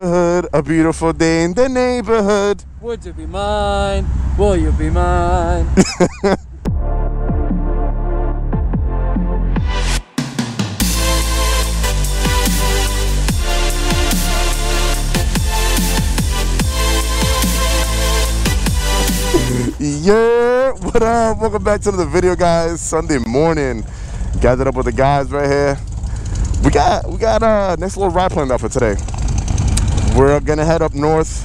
A beautiful day in the neighborhood. Would you be mine? Will you be mine? Yeah, what up? Welcome back to the video, guys. Sunday morning, gathered up with the guys right here. We got next little ride planned out for today. We're gonna head up north.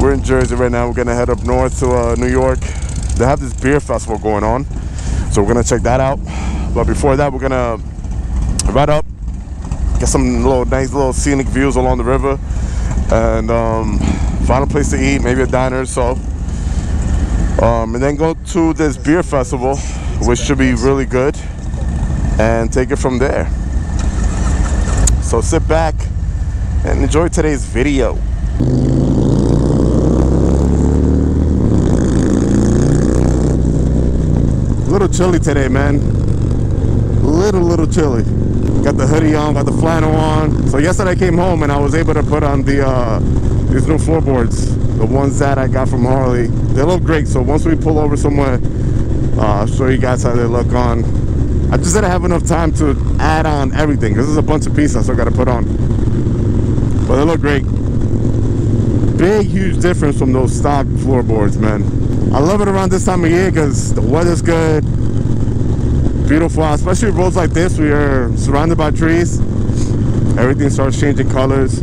We're in Jersey right now. We're gonna head up north to New York. They have this beer festival going on, so we're gonna check that out. But before that, we're gonna ride up, get some little nice little scenic views along the river, and find a place to eat, maybe a diner or so, and then go to this beer festival, which should be really good, and take it from there. So sit back and enjoy today's video. A little chilly today, man. Little chilly. Got the hoodie on, got the flannel on. So yesterday I came home and I was able to put on the these new floorboards, the ones that I got from Harley. They look great. So once we pull over somewhere, I'll show you guys how they look on. I just didn't have enough time to add on everything. This is a bunch of pieces I still got to put on. But they look great. Big, huge difference from those stock floorboards, man. I love it around this time of year because the weather's good, beautiful, especially roads like this. We are surrounded by trees. Everything starts changing colors.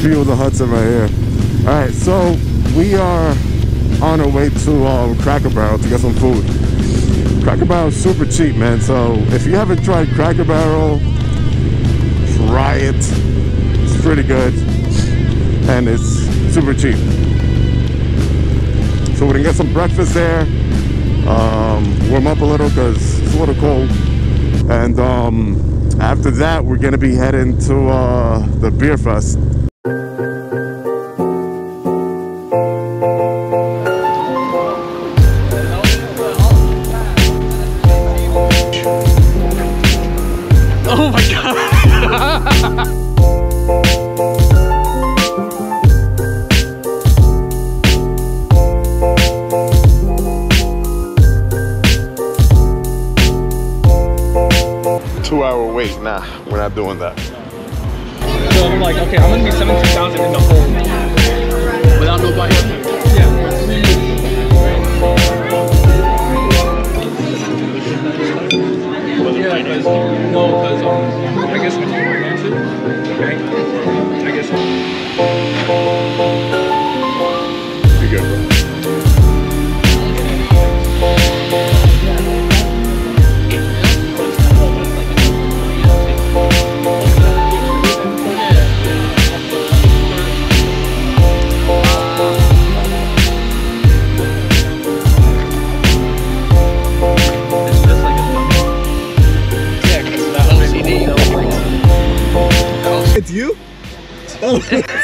View of the Hudson right here. All right, so we are on our way to Cracker Barrel to get some food. Cracker Barrel is super cheap, man. So if you haven't tried Cracker Barrel, try it. It's pretty good and it's super cheap. So we're gonna get some breakfast there, warm up a little because it's a little cold, and after that we're gonna be heading to the beer fest. Wait, nah, we're not doing that. So I'm like, okay, I'm gonna be 17,000 in the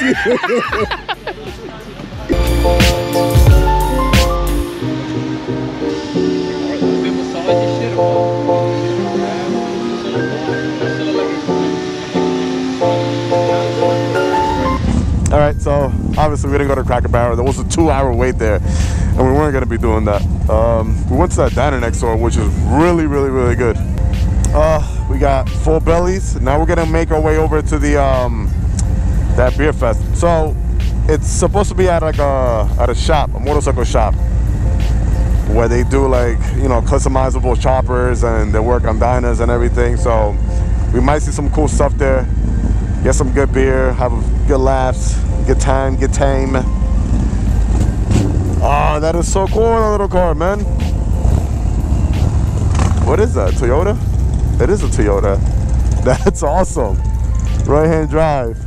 All right, so obviously we didn't go to Cracker Barrel. There was a 2-hour wait there, and we weren't gonna be doing that. We went to that diner next door, which is really, really, really good. We got full bellies. Now we're gonna make our way over to the that beer fest. So it's supposed to be at like a shop, a motorcycle shop, where they do like, you know, customizable choppers, and they work on diners and everything. So we might see some cool stuff there. Get some good beer, have a good laughs, good time, get tame. Oh, that is so cool in a little car, man. What is that, Toyota? It is a Toyota. That's awesome. Right-hand drive.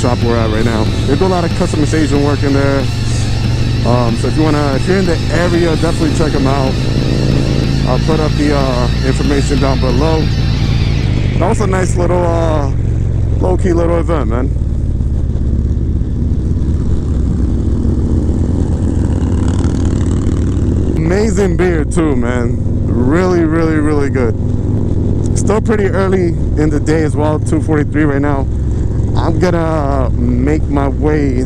Shop we're at right now. They do a lot of customization work in there. So if you're in the area, definitely check them out. I'll put up the information down below. That was a nice little low-key little event, man. Amazing beer too, man. Really, really, really good. Still pretty early in the day as well, 2:43 right now. I'm gonna make my way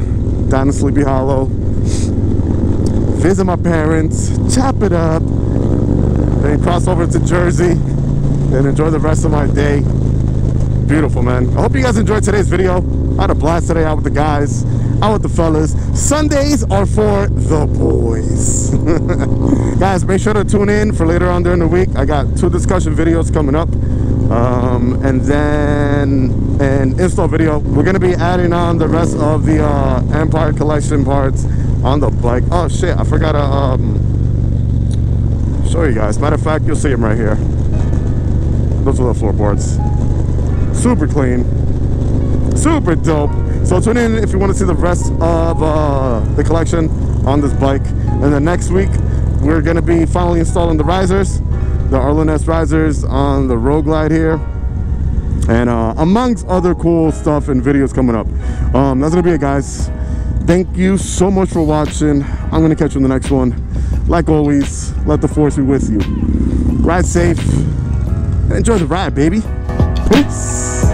down to Sleepy Hollow, visit my parents, chop it up, then cross over to Jersey, and enjoy the rest of my day. Beautiful, man. I hope you guys enjoyed today's video. I had a blast today, out with the guys, out with the fellas. Sundays are for the boys. Guys, make sure to tune in for later on during the week. I got 2 discussion videos coming up. And then an install video. We're gonna be adding on the rest of the Empire collection parts on the bike. Oh shit, I forgot to show you guys. Matter of fact, you'll see them right here. Those are the floorboards. Super clean, super dope. So tune in if you want to see the rest of the collection on this bike. And then next week we're gonna be finally installing the risers, the Arlen S risers on the Road Glide here, and amongst other cool stuff and videos coming up. That's gonna be it, guys. Thank you so much for watching. I'm gonna catch you in the next one. Like always, let the force be with you. Ride safe, enjoy the ride, baby. Peace.